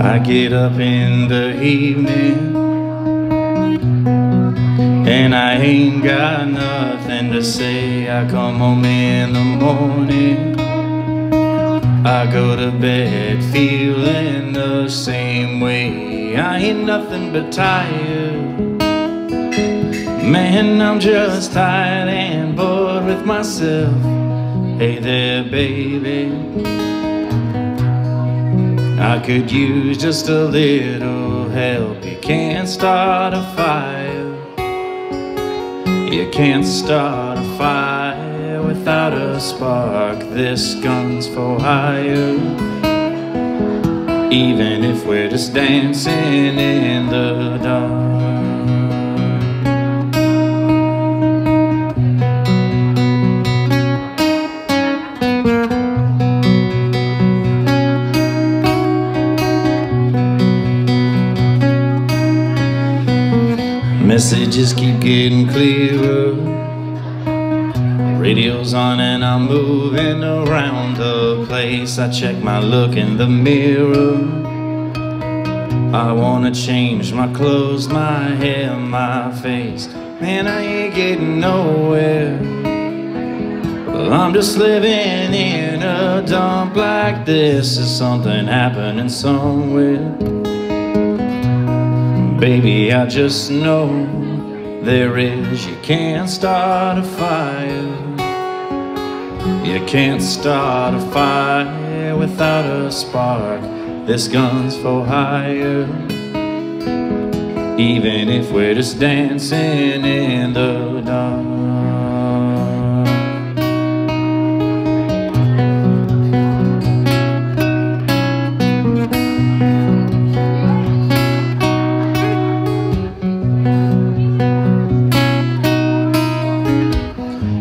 I get up in the evening and I ain't got nothing to say. I come home in the morning, I go to bed feeling the same way. I ain't nothing but tired, man, I'm just tired and bored with myself. Hey there, baby, I could use just a little help. You can't start a fire, you can't start a fire without a spark. This gun's for hire, even if we're just dancing in the dark. Messages keep getting clearer, radio's on and I'm moving around the place. I check my look in the mirror, I wanna change my clothes, my hair, my face. Man, I ain't getting nowhere, well, I'm just living in a dump like this. There's something happening somewhere. Baby, I just know there is. You can't start a fire, you can't start a fire without a spark. This gun's for hire, even if we're just dancing in the dark.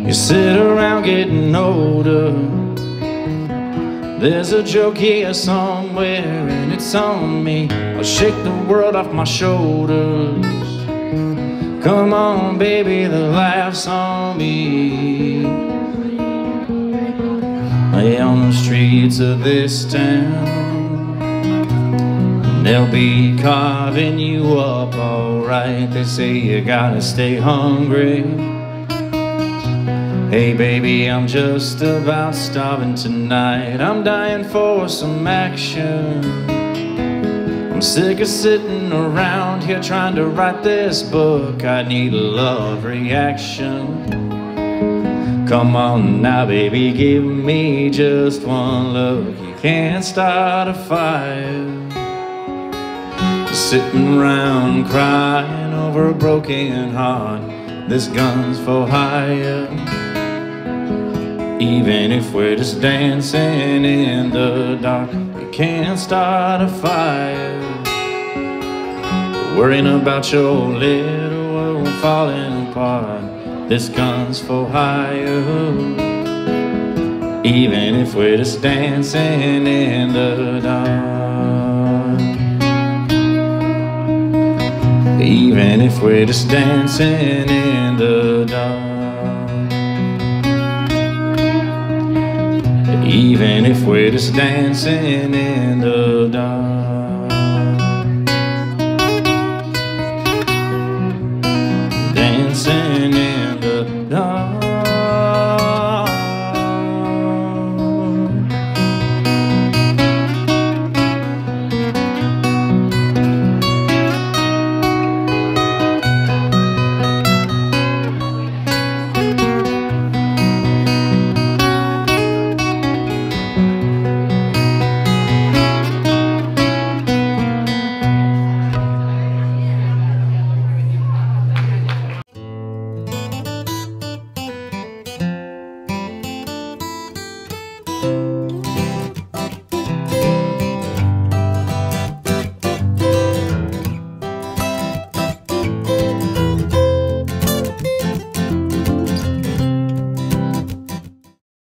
You sit around getting older, there's a joke here somewhere and it's on me. I'll shake the world off my shoulders, come on baby, the laugh's on me. Lay on the streets of this town, they'll be carving you up alright. They say you gotta stay hungry. Hey baby, I'm just about starving tonight, I'm dying for some action. I'm sick of sitting around here trying to write this book. I need a love reaction. Come on now baby, give me just one look. You can't start a fire, sitting around crying over a broken heart. This gun's for hire, even if we're just dancing in the dark. You can't start a fire, worrying about your little world falling apart. This gun's for hire, even if we're just dancing in the dark, even if we're just dancing in the dark, even if we're just dancing in the dark.